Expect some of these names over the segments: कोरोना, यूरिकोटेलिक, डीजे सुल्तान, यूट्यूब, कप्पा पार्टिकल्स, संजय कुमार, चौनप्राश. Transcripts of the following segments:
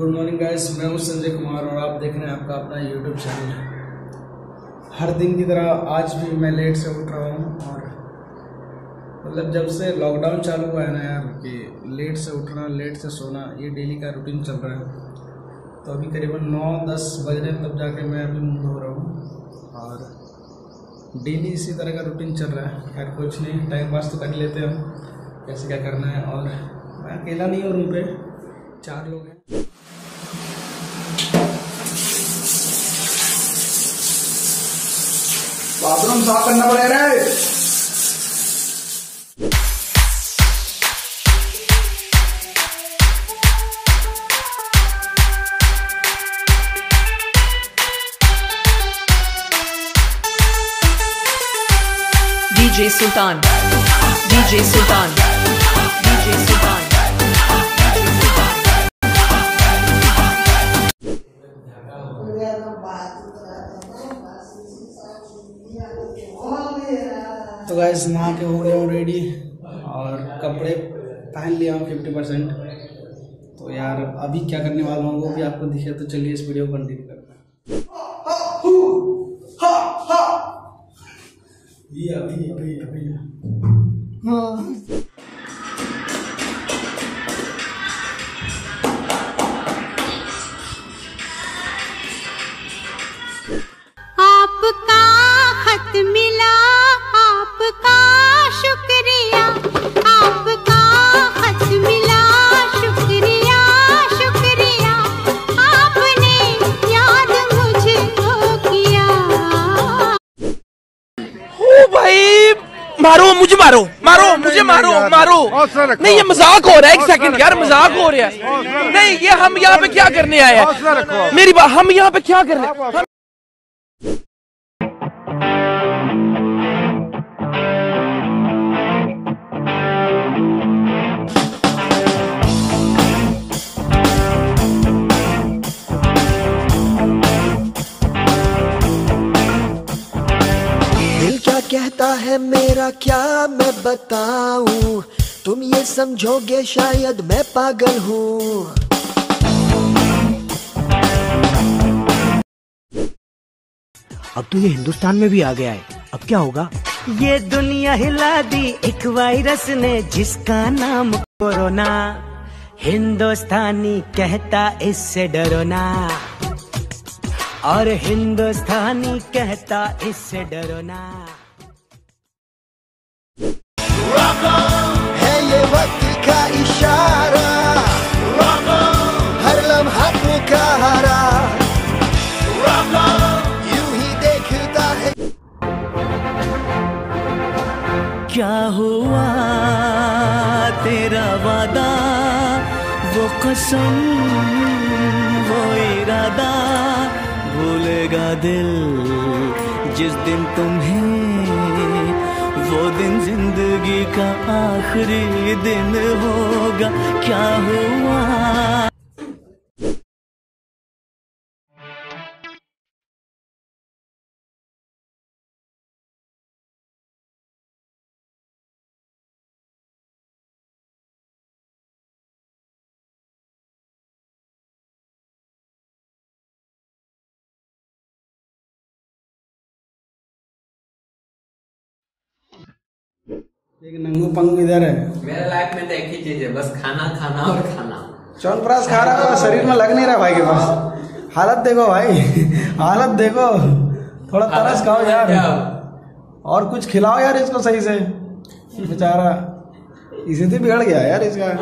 Good morning guys, मैं हूँ संजय कुमार और आप देख रहे हैं आपका अपना यूट्यूब चैनल। हर दिन की तरह आज भी मैं लेट से उठ रहा हूँ और मतलब जब से लॉकडाउन चालू हुआ है ना यार कि लेट से उठना, लेट से सोना, ये डेली का रूटीन चल रहा है। तो अभी करीबन 9-10 बजने तब जाके मैं अभी मुंह धो रहा हूँ और डेली इसी तरह का रूटीन चल रहा है। खैर कुछ नहीं, टाइम पास तो कर लेते हैं हम, कैसे क्या करना है। और मैं अकेला नहीं हूँ, रूम पे 4 लोग हैं। बाथरूम साफ करना पड़ेगा। डीजे सुल्तान। तो गाइस नहा के हो गया हूँ रेडी और कपड़े पहन लिया हूँ 50%। तो यार अभी क्या करने वाला हूँ वो भी आपको दिखे, तो चलिए इस वीडियो को कंटिन्यू करते हैं। मारो। नहीं ये मजाक हो रहा है, एक सेकंड यार, मजाक हो रहा है। नहीं ये हम यहाँ पे क्या करने आए हैं, मेरी बात, हम यहाँ पे क्या करने। कहता है मेरा क्या मैं बताऊं, तुम ये समझोगे शायद मैं पागल हूँ। अब तो ये हिंदुस्तान में भी आ गया है, अब क्या होगा। ये दुनिया हिला दी एक वायरस ने जिसका नाम कोरोना। हिंदुस्तानी कहता इससे डरो ना, और हिंदुस्तानी कहता इससे डरो ना। है ये वक्त का इशारा, हर लम्हा का हरा, यूं ही देखता है। क्या हुआ तेरा वादा, वो कसम वो इरादा, भूलेगा दिल जिस दिन तुम्हें, वो दिन जिंदगी का आखिरी दिन होगा। क्या हुआ नंगू पंग इधर है। मेरे लाइफ में तो एक ही चीज है, बस खाना खाना और खाना। चौनप्राश खा रहा है, शरीर में लग नहीं रहा भाई के पास। हालत देखो भाई, हालत देखो, थोड़ा तरस खाओ यार और कुछ खिलाओ यार इसको सही से। बेचारा इसी से बिगड़ गया यार इसका,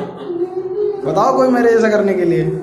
बताओ कोई मेरे ऐसा करने के लिए।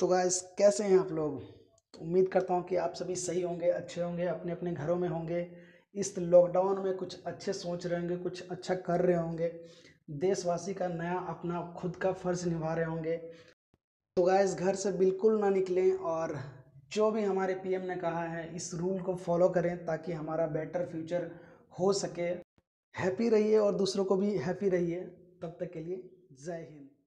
तो गाइस कैसे हैं आप लोग। तो उम्मीद करता हूं कि आप सभी सही होंगे, अच्छे होंगे, अपने अपने घरों में होंगे। इस लॉकडाउन में कुछ अच्छे सोच रहे होंगे, कुछ अच्छा कर रहे होंगे, देशवासी का नया अपना खुद का फ़र्ज़ निभा रहे होंगे। तो गाइस घर से बिल्कुल ना निकलें और जो भी हमारे पीएम ने कहा है इस रूल को फॉलो करें ताकि हमारा बेटर फ्यूचर हो सके। हैप्पी रहिए और दूसरों को भी हैप्पी रहिए। तब तक के लिए जय हिंद।